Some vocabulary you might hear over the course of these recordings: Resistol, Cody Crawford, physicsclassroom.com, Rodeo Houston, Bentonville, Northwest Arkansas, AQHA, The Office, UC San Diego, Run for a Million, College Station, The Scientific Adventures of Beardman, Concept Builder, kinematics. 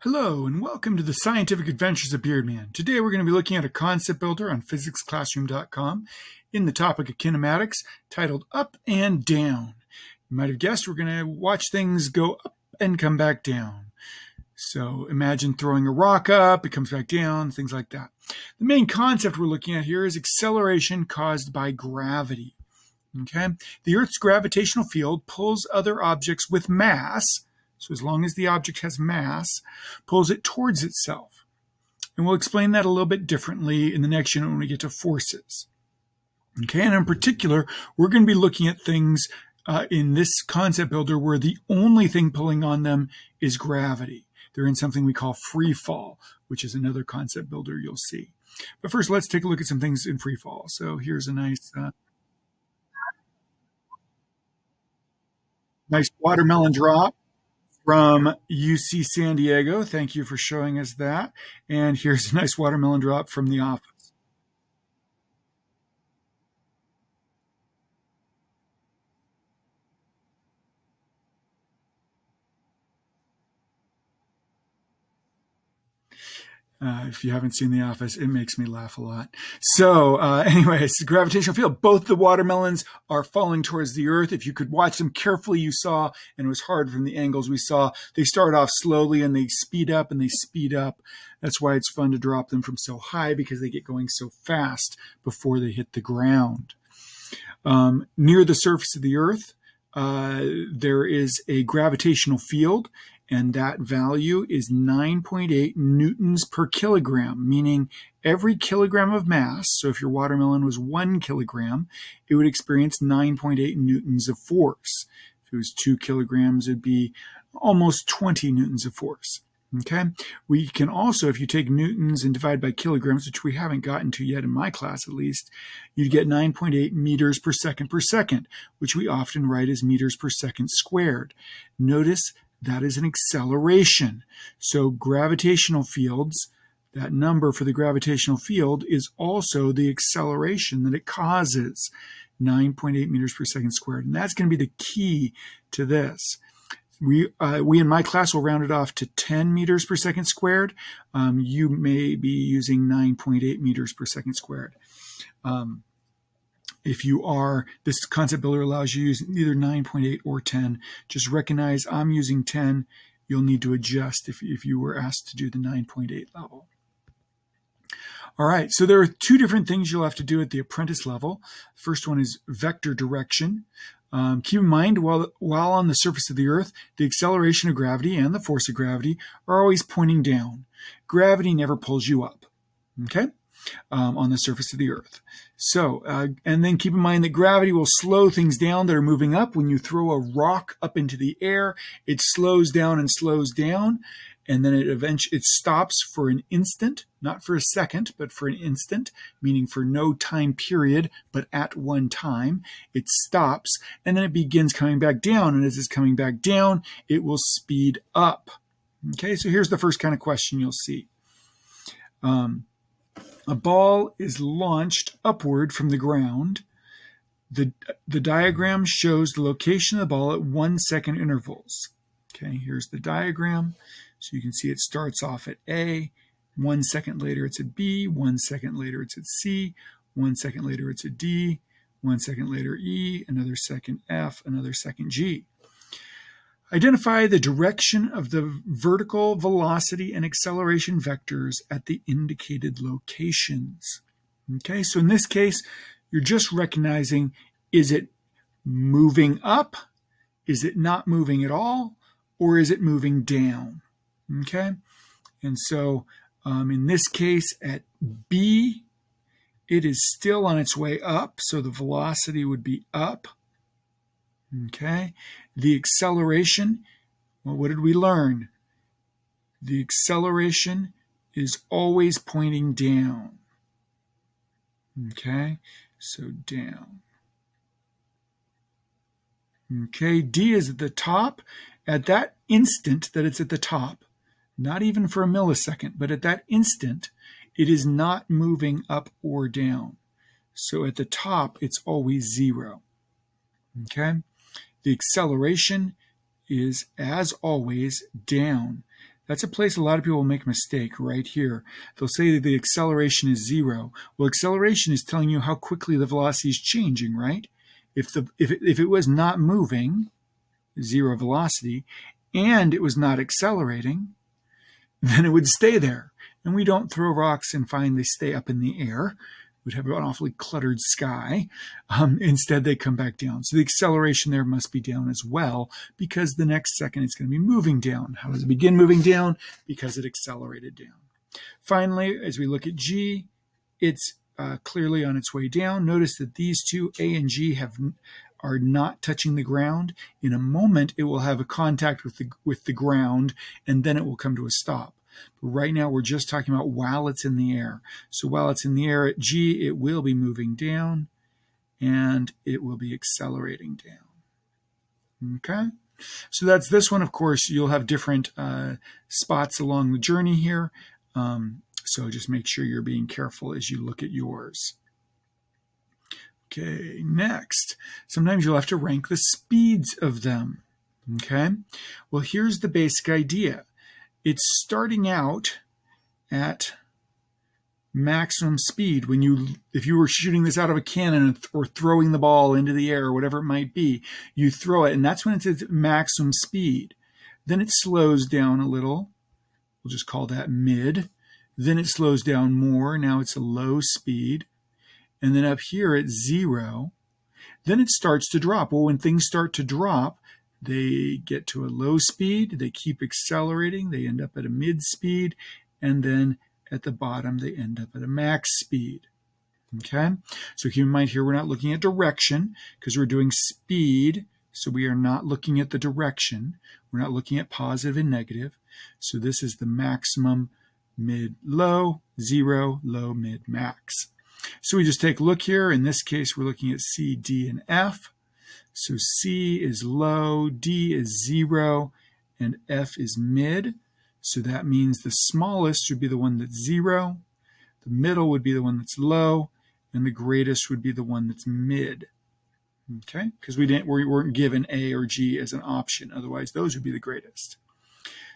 Hello and welcome to the Scientific Adventures of Beardman. Today we're going to be looking at a concept builder on physicsclassroom.com in the topic of kinematics titled Up and Down. You might have guessed we're going to watch things go up and come back down. So imagine throwing a rock up, it comes back down, things like that. The main concept we're looking at here is acceleration caused by gravity. Okay? The Earth's gravitational field pulls other objects with mass. So as long as the object has mass, pulls it towards itself. And we'll explain that a little bit differently in the next unit when we get to forces. Okay, and in particular, we're going to be looking at things in this concept builder where the only thing pulling on them is gravity. They're in something we call free fall, which is another concept builder you'll see. But first, let's take a look at some things in free fall. So here's a nice watermelon drop from UC San Diego. Thank you for showing us that. And here's a nice watermelon drop from The Office. If you haven't seen The Office, it makes me laugh a lot. So anyways, the gravitational field, both the watermelons are falling towards the earth. If you could watch them carefully, you saw, and it was hard from the angles we saw, they start off slowly and they speed up and they speed up. That's why it's fun to drop them from so high, because they get going so fast before they hit the ground. Near the surface of the earth, there is a gravitational field, and that value is 9.8 newtons per kilogram, meaning every kilogram of mass, so if your watermelon was 1 kilogram, it would experience 9.8 newtons of force. If it was 2 kilograms, it'd be almost 20 newtons of force. Okay, we can also, if you take newtons and divide by kilograms, which we haven't gotten to yet in my class at least, you'd get 9.8 meters per second, which we often write as meters per second squared. Notice that is an acceleration. So gravitational fields, that number for the gravitational field is also the acceleration that it causes, 9.8 meters per second squared. And that's going to be the key to this. We in my class will round it off to 10 meters per second squared. You may be using 9.8 meters per second squared. If you are, this concept builder allows you to use either 9.8 or 10. Just recognize I'm using 10. You'll need to adjust if you were asked to do the 9.8 level. All right, so there are two different things you'll have to do at the apprentice level. The first one is vector direction. Keep in mind, while on the surface of the Earth, the acceleration of gravity and the force of gravity are always pointing down. Gravity never pulls you up, okay? On the surface of the Earth. So, and then keep in mind that gravity will slow things down that are moving up. When you throw a rock up into the air, it slows down, and then it stops for an instant, not for a second, but for an instant, meaning for no time period, but at one time. It stops, and then it begins coming back down, and as it's coming back down, it will speed up. Okay, so here's the first kind of question you'll see. A ball is launched upward from the ground. The diagram shows the location of the ball at 1 second intervals. Okay, here's the diagram. So you can see it starts off at A, 1 second later it's at B, 1 second later it's at C, 1 second later it's at D, 1 second later E, another second F, another second G. Identify the direction of the vertical velocity and acceleration vectors at the indicated locations. Okay, so in this case, you're just recognizing, is it moving up? Is it not moving at all? Or is it moving down? Okay, and so in this case at B, it is still on its way up, so the velocity would be up. Okay, the acceleration, well, what did we learn? The acceleration is always pointing down. Okay, so down. Okay, D is at the top. At that instant that it's at the top, not even for a millisecond, but at that instant, it is not moving up or down. So at the top, it's always zero. Okay. The acceleration is, as always, down. That's a place a lot of people make a mistake right here. They'll say that the acceleration is zero. Well, acceleration is telling you how quickly the velocity is changing, right? If it was not moving, zero velocity, and it was not accelerating, then it would stay there. And we don't throw rocks and find they stay up in the air. We'd have an awfully cluttered sky. Instead, they come back down. So the acceleration there must be down as well, because the next second it's going to be moving down. How does it begin moving down? Because it accelerated down. Finally, as we look at G, it's clearly on its way down. Notice that these two, A and G, are not touching the ground. In a moment, it will have a contact with the ground, and then it will come to a stop. But right now, we're just talking about while it's in the air. So while it's in the air at G, it will be moving down, and it will be accelerating down. Okay? So that's this one. Of course, you'll have different spots along the journey here. So just make sure you're being careful as you look at yours. Okay, next. Sometimes you'll have to rank the speeds of them. Okay? Well, here's the basic idea. It's starting out at maximum speed. When if you were shooting this out of a cannon or throwing the ball into the air or whatever it might be, you throw it, and that's when it's at maximum speed. Then it slows down a little. We'll just call that mid. Then it slows down more. Now it's a low speed. And then up here it's zero. Then it starts to drop. Well, when things start to drop, they get to a low speed, they keep accelerating, they end up at a mid speed, and then at the bottom, they end up at a max speed. Okay? So keep in mind here, we're not looking at direction because we're doing speed, so we are not looking at the direction. We're not looking at positive and negative. So this is the maximum, mid, low, zero, low, mid, max. So we just take a look here. In this case, we're looking at C, D, and F. So C is low, D is zero, and F is mid. So that means the smallest would be the one that's zero, the middle would be the one that's low, and the greatest would be the one that's mid. Okay? Because we weren't given A or G as an option. Otherwise, those would be the greatest.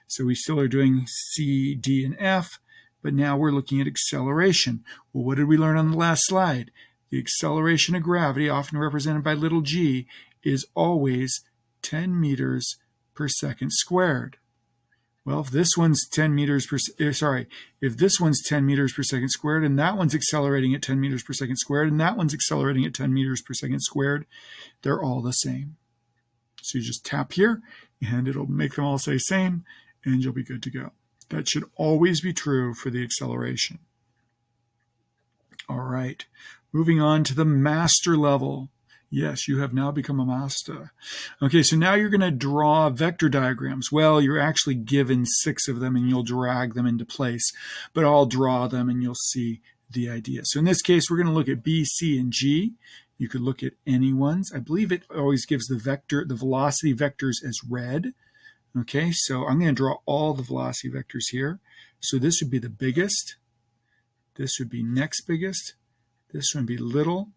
So we still are doing C, D, and F, but now we're looking at acceleration. Well, what did we learn on the last slide? The acceleration of gravity, often represented by little g, is always 10 meters per second squared. Well, if this one's 10 meters per second squared, and that one's accelerating at 10 meters per second squared, and that one's accelerating at 10 meters per second squared, they're all the same. So you just tap here, and it'll make them all say same, and you'll be good to go. That should always be true for the acceleration. All right. Moving on to the master level. Yes, you have now become a master. Okay, so now you're going to draw vector diagrams. Well, you're actually given 6 of them, and you'll drag them into place. But I'll draw them, and you'll see the idea. So in this case, we're going to look at B, C, and G. You could look at any ones. I believe it always gives the velocity vectors as red. Okay, so I'm going to draw all the velocity vectors here. So this would be the biggest. This would be next biggest. This one would be little.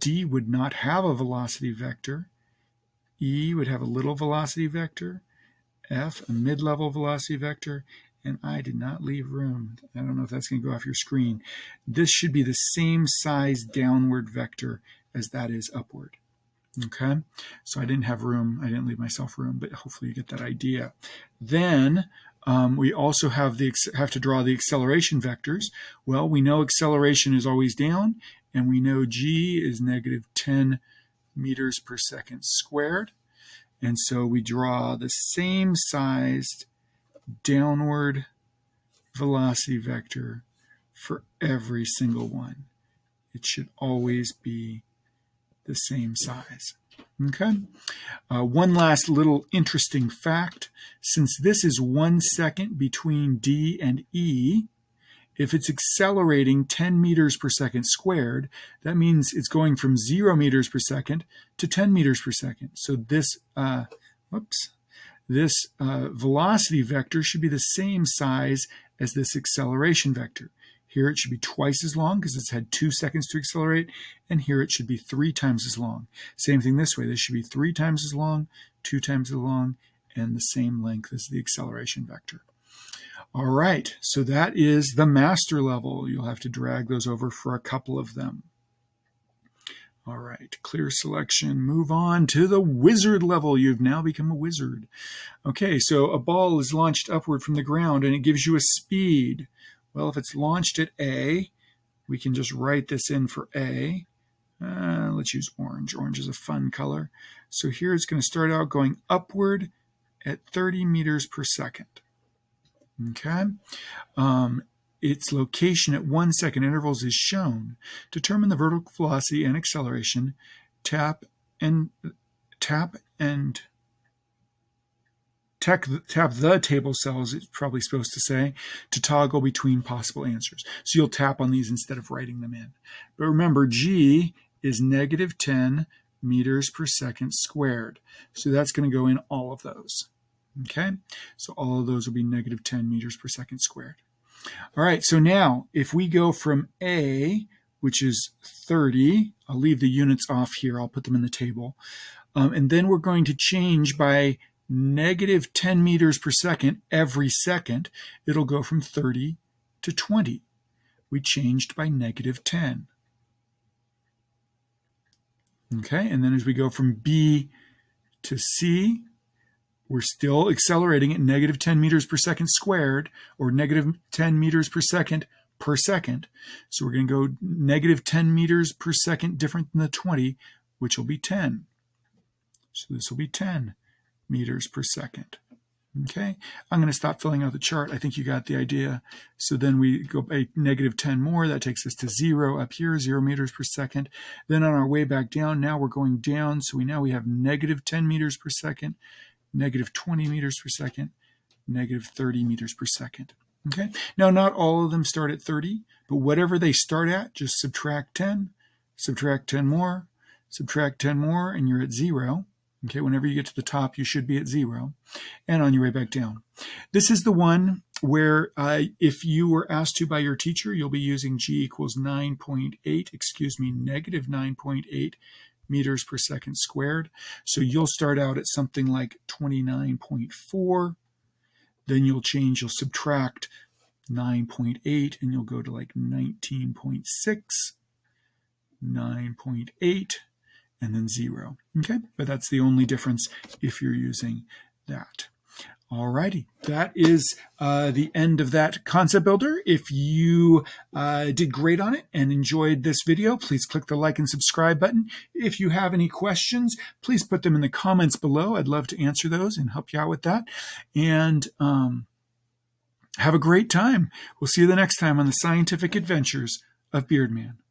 D would not have a velocity vector. E would have a little velocity vector. F, a mid-level velocity vector. And I did not leave room. I don't know if that's going to go off your screen. This should be the same size downward vector as that is upward. Okay? So I didn't have room. I didn't leave myself room, but hopefully you get that idea. Then we also have to draw the acceleration vectors. Well, we know acceleration is always down, and we know g is negative 10 meters per second squared. And so we draw the same sized downward velocity vector for every single one. It should always be the same size. Okay, one last little interesting fact. Since this is 1 second between D and E, if it's accelerating 10 meters per second squared, that means it's going from 0 meters per second to 10 meters per second. So this, this velocity vector should be the same size as this acceleration vector. Here it should be twice as long because it's had 2 seconds to accelerate, and here it should be 3 times as long. Same thing this way. This should be 3 times as long, 2 times as long, and the same length as the acceleration vector. All right, so that is the master level. You'll have to drag those over for a couple of them. All right, clear selection, move on to the wizard level. You've now become a wizard. Okay, so a ball is launched upward from the ground and it gives you a speed. Well, if it's launched at A, we can just write this in for A. Let's use orange. Orange is a fun color. So here it's going to start out going upward at 30 meters per second. Okay, its location at 1 second intervals is shown. Determine the vertical velocity and acceleration. Tap the table cells, it's probably supposed to say, to toggle between possible answers. So you'll tap on these instead of writing them in. But remember, G is -10 meters per second squared. So that's going to go in all of those. Okay, so all of those will be -10 meters per second squared. All right, so now if we go from A, which is 30, I'll leave the units off here, I'll put them in the table, and then we're going to change by -10 meters per second every second. It'll go from 30 to 20. We changed by -10. Okay, and then as we go from B to C, we're still accelerating at -10 meters per second squared, or -10 meters per second. So we're going to go -10 meters per second different than the 20, which will be 10. So this will be 10 meters per second. Okay, I'm going to stop filling out the chart. I think you got the idea. So then we go by -10 more. That takes us to 0 up here, 0 meters per second. Then on our way back down, now we're going down. So we have -10 meters per second, -20 meters per second, -30 meters per second. Okay, now not all of them start at 30, but whatever they start at, just subtract 10 more, subtract 10 more, and you're at 0. Okay, whenever you get to the top, you should be at 0, and on your way back down. This is the one where if you were asked to by your teacher, you'll be using -9.8 meters per second squared. So you'll start out at something like 29.4, then you'll subtract 9.8, and you'll go to like 19.6, 9.8, and then 0. Okay, but that's the only difference if you're using that. Alrighty, that is the end of that concept builder. If you did great on it and enjoyed this video, please click the like and subscribe button. If you have any questions, please put them in the comments below. I'd love to answer those and help you out with that. And have a great time. We'll see you the next time on The Scientific Adventures of Beardman.